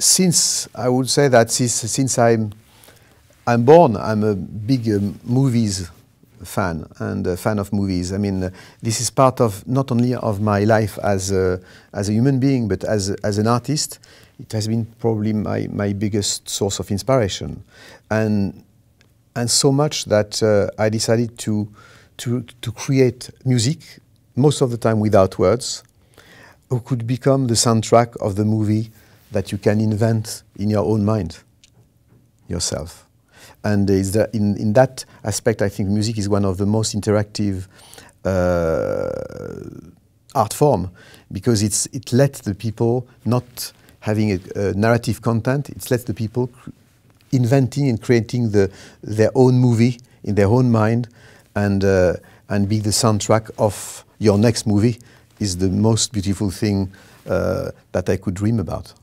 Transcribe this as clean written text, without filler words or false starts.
since I'm born, I'm a big movies fan and a fan of movies. I mean, this is part of not only of my life as a human being, but as an artist. It has been probably my biggest source of inspiration, and so much that I decided to create music, most of the time without words, who could become the soundtrack of the movie that you can invent in your own mind, yourself. And in that aspect, I think music is one of the most interactive art form, because it lets the people, not having a narrative content, it lets the people inventing and creating their own movie in their own mind, and be the soundtrack of your next movie is the most beautiful thing that I could dream about.